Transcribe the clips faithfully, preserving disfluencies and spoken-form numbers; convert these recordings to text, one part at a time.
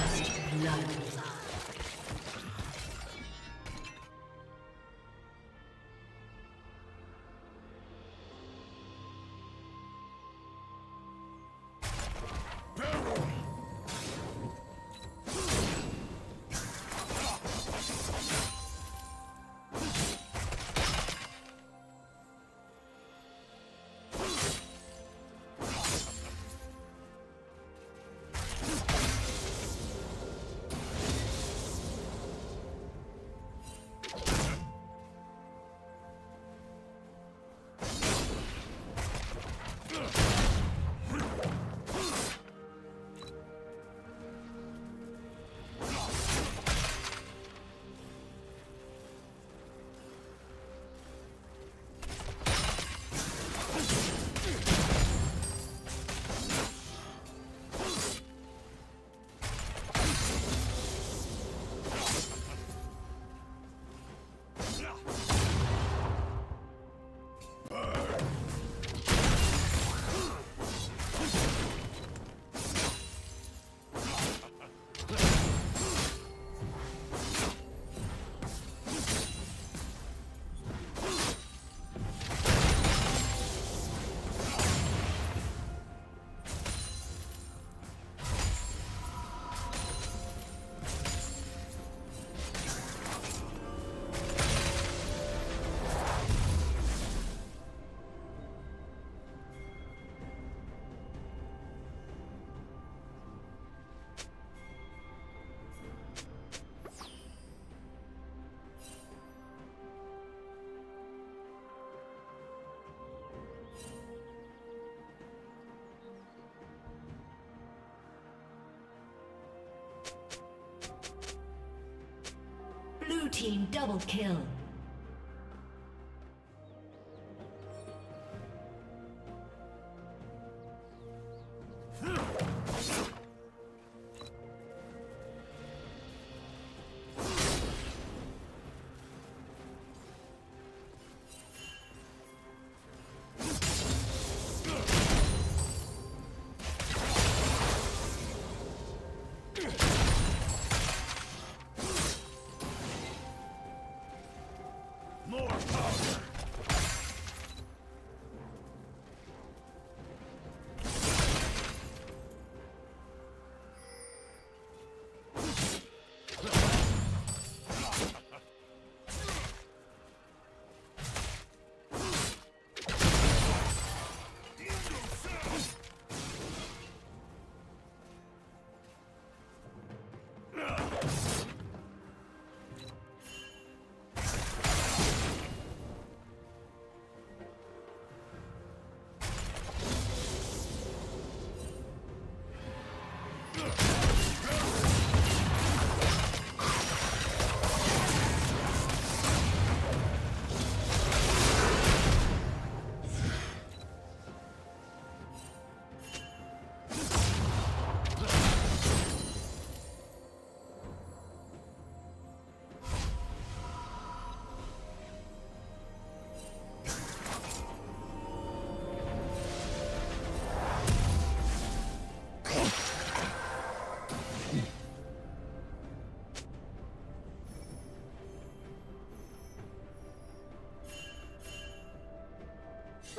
First blood. Blue team double kill.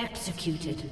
Executed.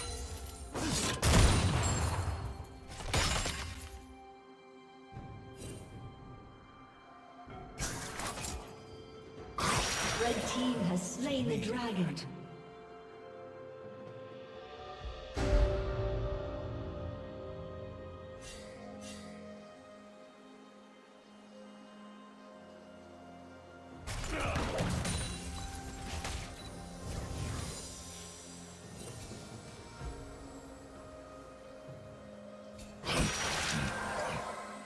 The team has slain the dragon.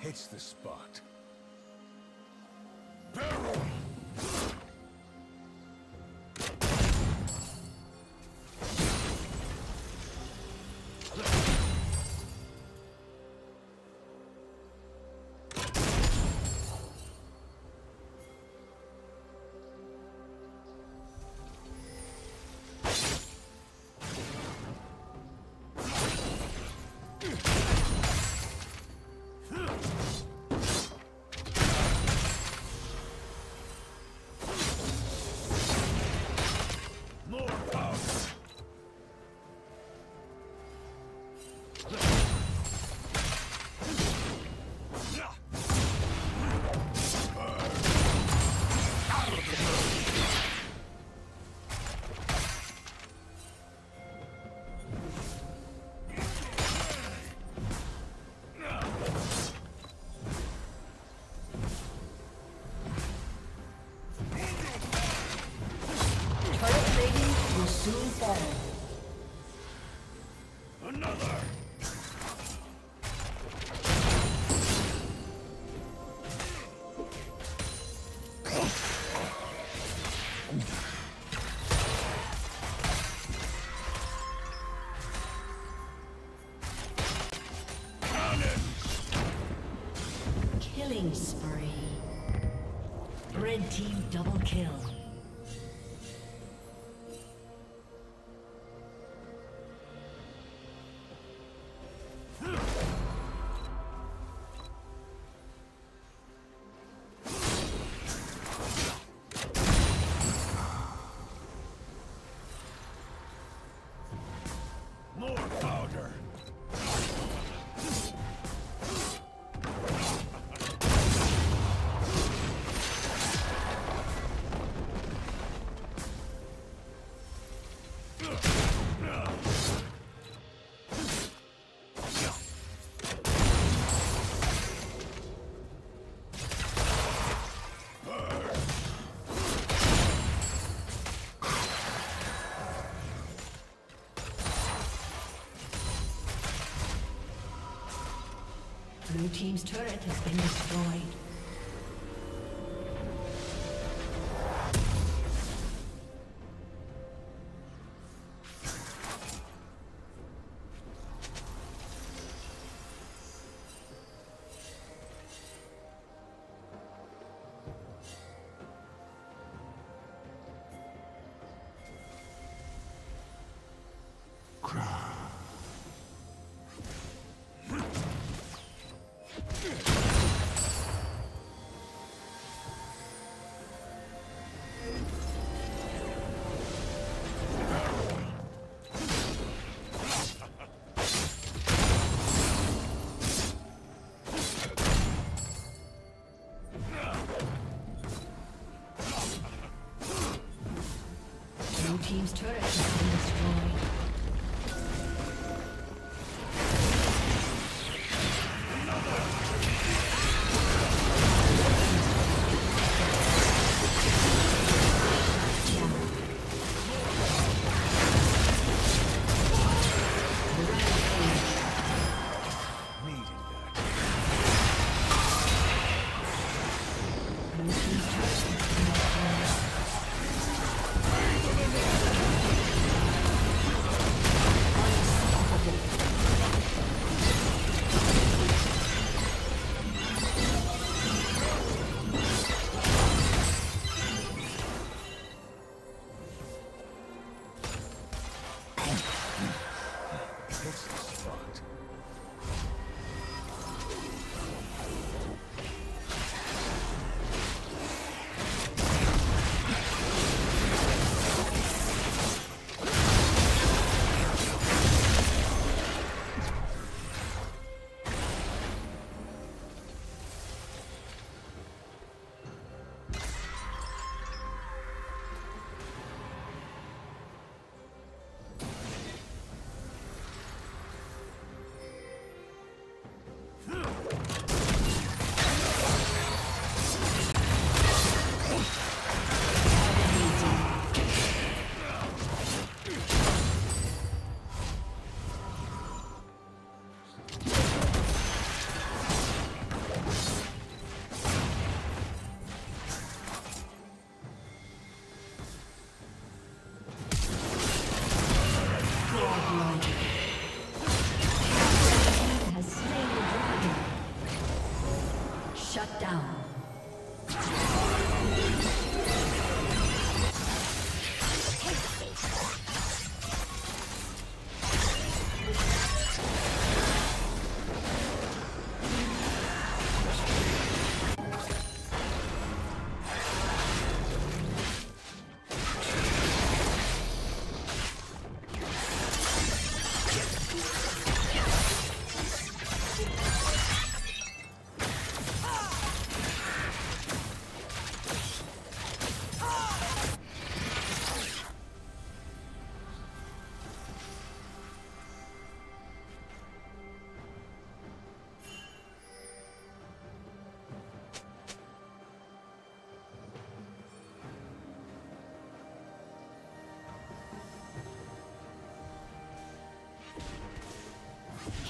Hits the spot. Killing spree. Red team double kill. Blue team's turret has been destroyed. Team's turret has been destroyed. Another.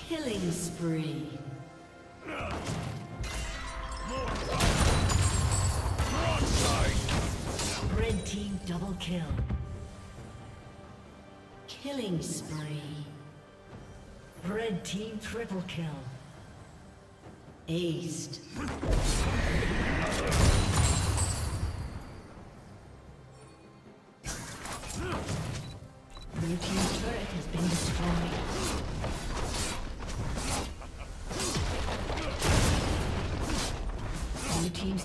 Killing spree. Red team double kill. Killing spree. Red team triple kill. Aced. Blue team's turret has been destroyed. Blue team's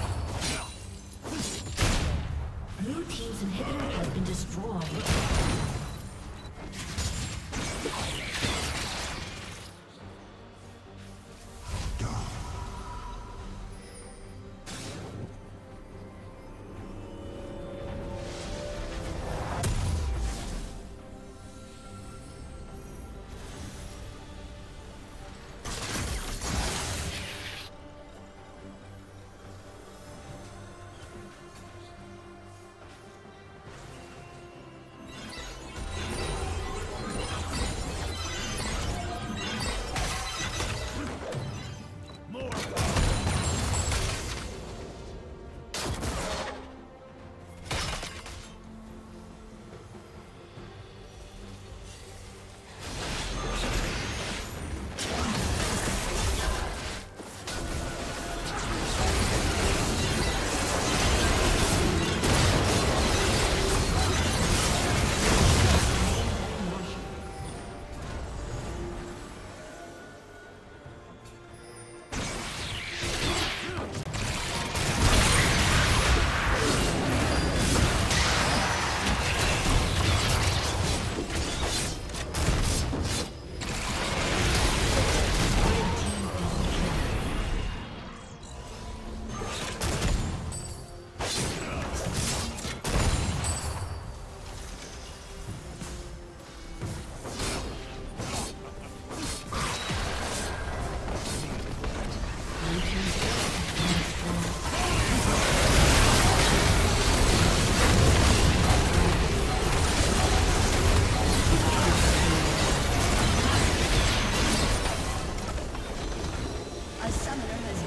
Blue team's inhibitor has been destroyed. A summoner has